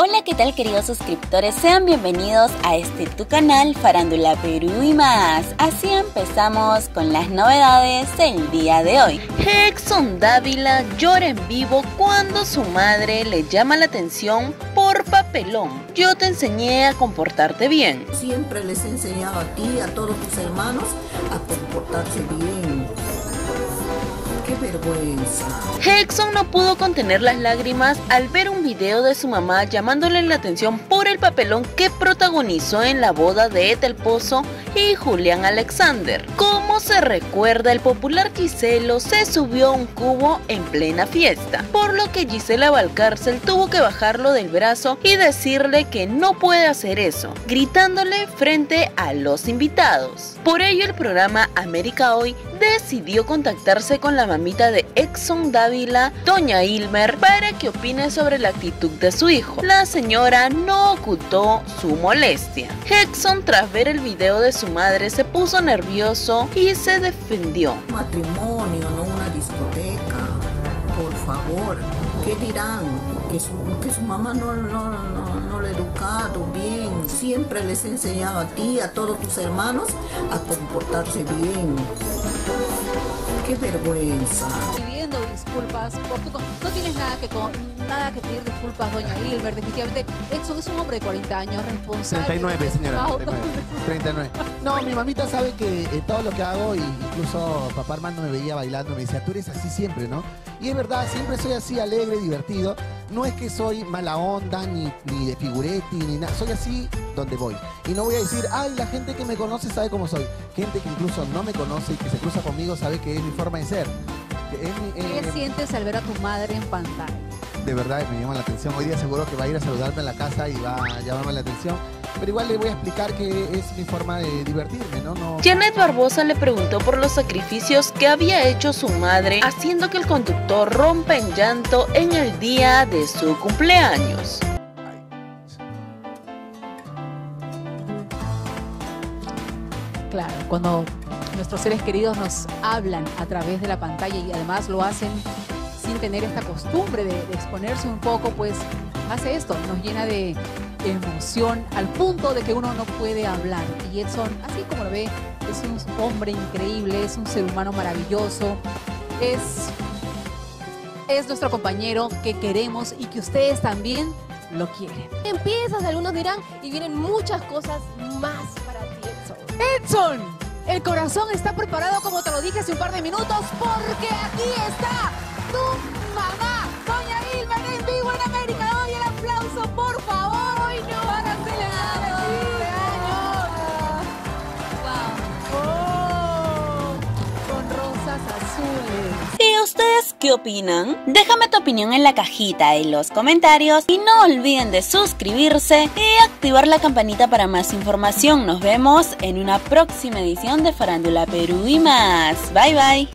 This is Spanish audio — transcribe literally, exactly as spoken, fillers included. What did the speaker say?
Hola, ¿qué tal, queridos suscriptores? Sean bienvenidos a este tu canal Farándula Perú y Más. Así empezamos con las novedades el día de hoy. Edson Dávila llora en vivo cuando su madre le llama la atención por papelón. Yo te enseñé a comportarte bien. Siempre les he enseñado a ti, a todos tus hermanos, a comportarse bien. ¡Qué vergüenza! Edson no pudo contener las lágrimas al ver un video de su mamá llamándole la atención por el papelón que protagonizó en la boda de Ethel Pozo y Julián Alexander. Como se recuerda, el popular Giselo se subió a un cubo en plena fiesta, por lo que Gisela Valcárcel tuvo que bajarlo del brazo y decirle que no puede hacer eso, gritándole frente a los invitados. Por ello, el programa América Hoy decidió contactarse con la mamita de Edson Dávila, doña Ilmer, para que opine sobre la actitud de su hijo. La señora no ocultó su molestia. Edson, tras ver el video de su madre, se puso nervioso y se defendió. Matrimonio, no una discoteca. Por favor, ¿qué dirán? Que su, que su mamá no, no, no, no la ha educado bien. Siempre les he enseñado a ti, a todos tus hermanos, a comportarse bien. ¡Qué vergüenza! Pidiendo disculpas por tu... No tienes nada que, con... nada que pedir disculpas, doña Gilbert. Definitivamente, Edson es un hombre de cuarenta años, responsable. treinta y nueve, señora. treinta y nueve. No, mi mamita sabe que eh, todo lo que hago, y incluso papá Armando me veía bailando, me decía, tú eres así siempre, ¿no? Y es verdad, siempre soy así, alegre, divertido. No es que soy mala onda, ni, ni de figuretti, ni nada. Soy así donde voy. Y no voy a decir, ay, la gente que me conoce sabe cómo soy. Gente que incluso no me conoce y que se cruza conmigo sabe que es mi forma de ser. Es, es, ¿Qué eh, sientes al ver a tu madre en pantalla? De verdad, me llama la atención. Hoy día seguro que va a ir a saludarme a la casa y va a llamarme la atención. Pero igual le voy a explicar que es mi forma de divertirme, ¿no? no... Janet Barboza le preguntó por los sacrificios que había hecho su madre, haciendo que el conductor rompa en llanto en el día de su cumpleaños. Claro, cuando nuestros seres queridos nos hablan a través de la pantalla y además lo hacen sin tener esta costumbre de, de exponerse un poco, pues hace esto, nos llena de emoción al punto de que uno no puede hablar. Y Edson, así como lo ve, es un hombre increíble, es un ser humano maravilloso, es, es nuestro compañero que queremos y que ustedes también lo quieren. Empiezas, algunos dirán, y vienen muchas cosas más para ti, Edson. ¡Edson! El corazón está preparado, como te lo dije hace un par de minutos, porque aquí está tu mamá, doña Ilmer, en vivo en América Hoy. El aplauso, por favor. Hoy no van a celebrar el cumpleaños. ¡Wow! Oh, con rosas azules. ¿Y ustedes qué opinan? Déjame tu opinión en la cajita de los comentarios y no olviden de suscribirse y activar la campanita para más información. Nos vemos en una próxima edición de Farándula Perú y Más. Bye bye.